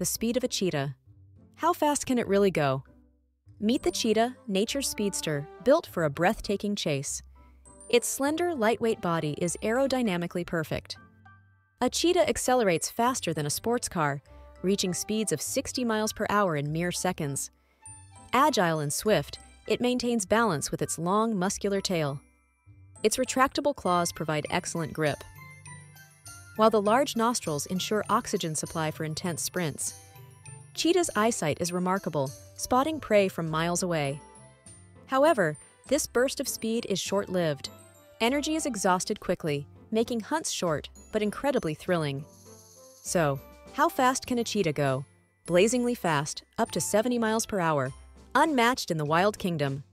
The speed of a cheetah. How fast can it really go? Meet the cheetah, nature's speedster, built for a breathtaking chase. Its slender, lightweight body is aerodynamically perfect. A cheetah accelerates faster than a sports car, reaching speeds of 60 miles per hour in mere seconds. Agile and swift, it maintains balance with its long, muscular tail. Its retractable claws provide excellent grip, while the large nostrils ensure oxygen supply for intense sprints. Cheetah's eyesight is remarkable, spotting prey from miles away. However, this burst of speed is short-lived. Energy is exhausted quickly, making hunts short but incredibly thrilling. So, how fast can a cheetah go? Blazingly fast, up to 70 miles per hour, unmatched in the wild kingdom.